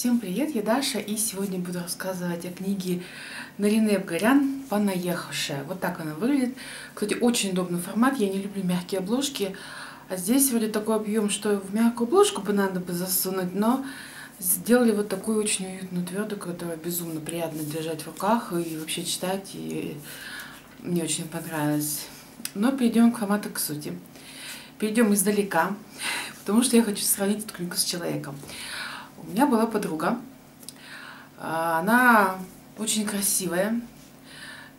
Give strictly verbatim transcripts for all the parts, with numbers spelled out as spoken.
Всем привет, я Даша, и сегодня буду рассказывать о книге Нарине Абгарян «Понаехавшая». Вот так она выглядит. Кстати, очень удобный формат, я не люблю мягкие обложки. А здесь вроде такой объем, что в мягкую обложку бы надо бы засунуть, но сделали вот такую очень уютную твердую, которую безумно приятно держать в руках и вообще читать, и мне очень понравилось. Но перейдем к формату, к сути. Перейдем издалека, потому что я хочу сравнить эту книгу с человеком. У меня была подруга, она очень красивая,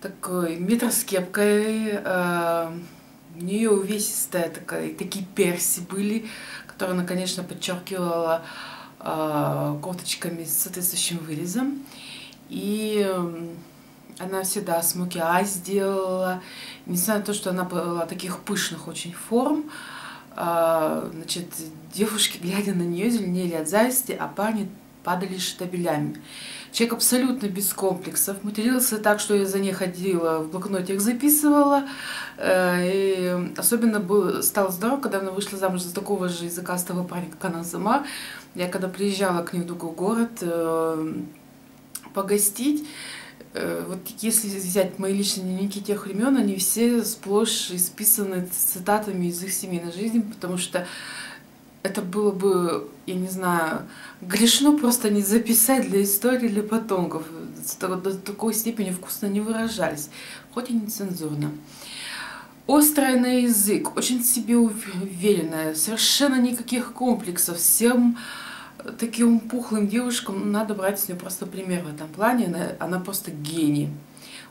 такой метр с кепкой, у нее увесистые такая, такие перси были, которые она, конечно, подчеркивала кофточками с соответствующим вырезом. И она всегда смоки-ай сделала, несмотря на то, что она была таких пышных очень форм. Значит, девушки, глядя на нее, зеленели от зависти, а парни падали штабелями. Человек абсолютно без комплексов, матерился так, что я за ней ходила, в блокноте их записывала. И особенно был, стал здоров, когда она вышла замуж за такого же языкастого парня, как она сама. Я когда приезжала к ней в другой город погостить, вот если взять мои личные дневники тех времен, они все сплошь исписаны цитатами из их семейной жизни, потому что это было бы, я не знаю, грешно просто не записать для истории, для потомков. До такой степени вкусно не выражались, хоть и нецензурно. Острая на язык, очень себе уверенная, совершенно никаких комплексов, всем... Таким пухлым девушкам надо брать с нее просто пример в этом плане. Она, она просто гений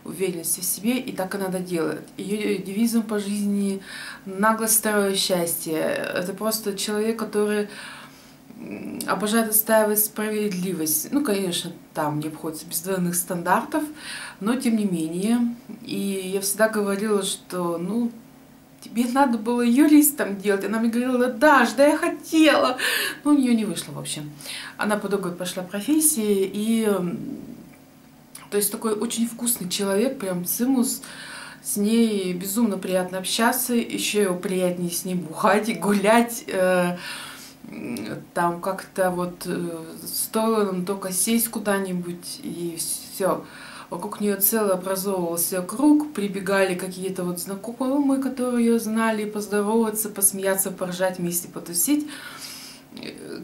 уверенности в себе, и так и надо делать. Ее девизом по жизни наглость — второе счастье. Это просто человек, который обожает отстаивать справедливость. Ну, конечно, там не обходится без данных стандартов, но тем не менее. И я всегда говорила, что, ну, тебе надо было юристом делать. Она мне говорила: Даш, да я хотела. Но у нее не вышло, в общем. Она по другой пошла профессии. И, то есть, такой очень вкусный человек, прям цимус. С ней безумно приятно общаться. Еще его приятнее с ней бухать и гулять. Там как-то вот стоило нам только сесть куда-нибудь, и все. Вокруг нее целый образовывался круг, прибегали какие-то вот знакомые, которые ее знали, поздороваться, посмеяться, поржать вместе, потусить.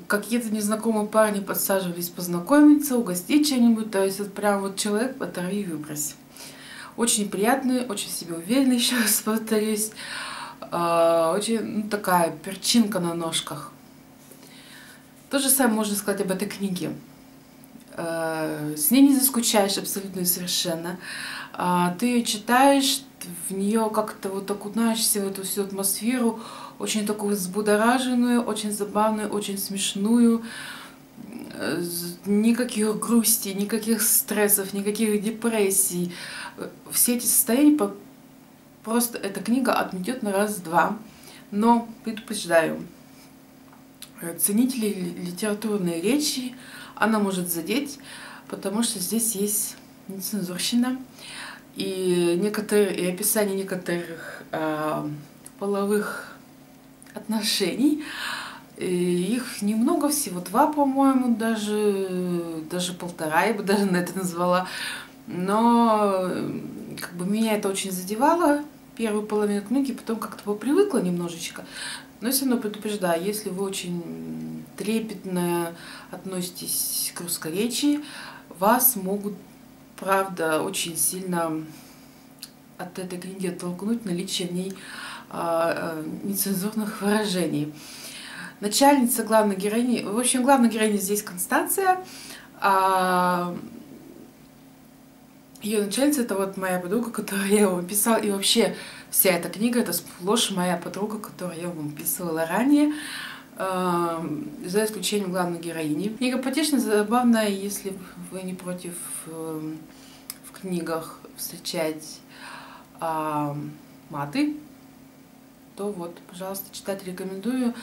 Какие-то незнакомые парни подсаживались познакомиться, угостить чем-нибудь. То есть вот прям вот человек «оторви и выбрось». Очень приятный, очень себе уверенный, еще раз повторюсь. Очень, ну, такая перчинка на ножках. То же самое можно сказать об этой книге. С ней не заскучаешь абсолютно и совершенно. Ты ее читаешь, в нее как-то вот окунаешься в эту всю атмосферу, очень такую взбудораженную, очень забавную, очень смешную. Никаких грусти, никаких стрессов, никаких депрессий. Все эти состояния просто эта книга отметет на раз-два. Но предупреждаю, ценители литературной речи, она может задеть, потому что здесь есть нецензурщина и, некоторые, и описание некоторых э, половых отношений. И их немного, всего два, по-моему, даже, даже полтора, я бы даже на это назвала. Но как бы меня это очень задевало, первую половину книги, потом как-то попривыкла немножечко. Но все равно предупреждаю, если вы очень трепетно относитесь к русскоречии, вас могут, правда, очень сильно от этой книги оттолкнуть наличие в ней э, нецензурных выражений. Начальница главной героини, в общем, главная героиня здесь Констанция, а ее начальница — это вот моя подруга, которую я вам писала, и вообще вся эта книга — это сплошь моя подруга, которую я вам писала ранее, э, за исключением главной героини. Книга потешная, забавная, если вы не против э, в книгах встречать э, маты, то вот, пожалуйста, читать рекомендую.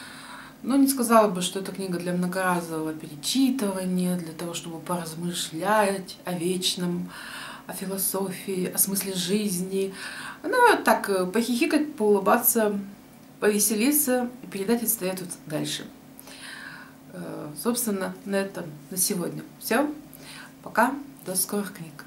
Но не сказала бы, что это книга для многоразового перечитывания, для того, чтобы поразмышлять о вечном, о философии, о смысле жизни. Она так похихикать, поулыбаться, повеселиться и передать это советуют дальше. Собственно, на этом на сегодня все. Пока, до скорых книг.